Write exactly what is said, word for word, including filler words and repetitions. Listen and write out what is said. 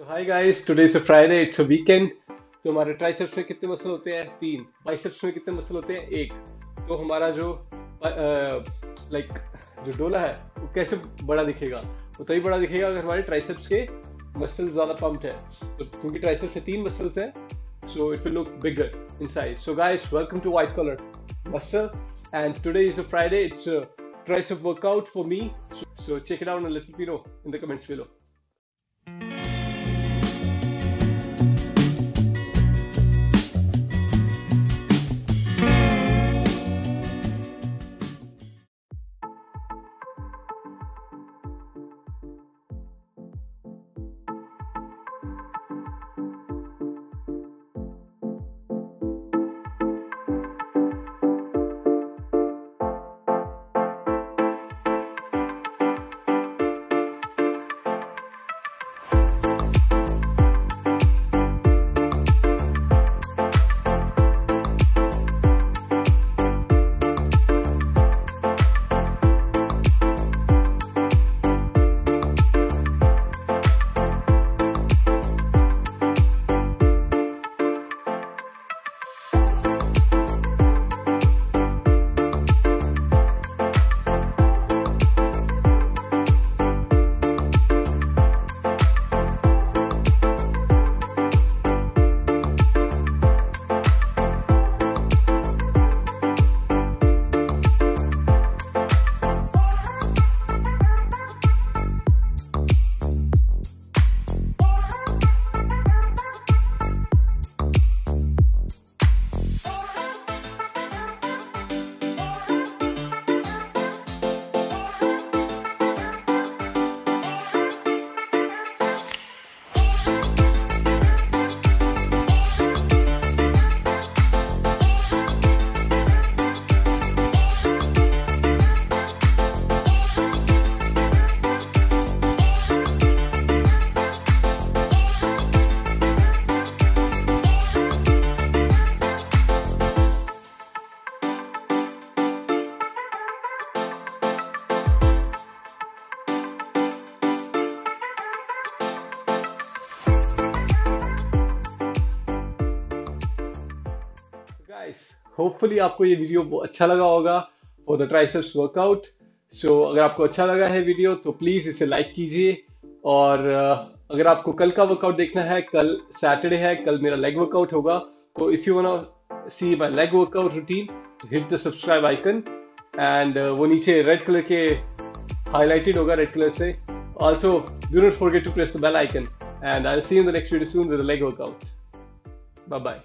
So hi guys, today is a Friday, it's a weekend. तो हमारे triceps में कितने मसल होते हैं? तीन. बाइसेप्स में कितने मसल होते हैं? एक. तो हमारा जो लाइक जो डोला है वो कैसे बड़ा दिखेगा? वो तभी बड़ा दिखेगा अगर हमारे ट्राइसेप्स के मसल्स ज़्यादा पम्प्ड हैं. तो क्योंकि ट्राइसेप्स में तीन मसल्स हैं, so it will look bigger in size. So guys, welcome to white collar muscle and today is a Friday, it's a tricep workout for me. So check it out and let me know in the comments below. Hopefully आपको ये video अच्छा लगा होगा for the triceps workout. So अगर आपको अच्छा लगा है वीडियो तो प्लीज़ इसे लाइक कीजिए. और अगर आपको कल का वर्कआउट देखना है, कल सैटरडे है, कल मेरा लेग वर्कआउट होगा. तो if you want to see my leg workout routine, hit the subscribe icon and वो नीचे रेड कलर के हाईलाइटेड होगा रेड कलर से. Also do not forget to press the bell icon And I'll see you in the next video soon with a leg workout. Bye-bye.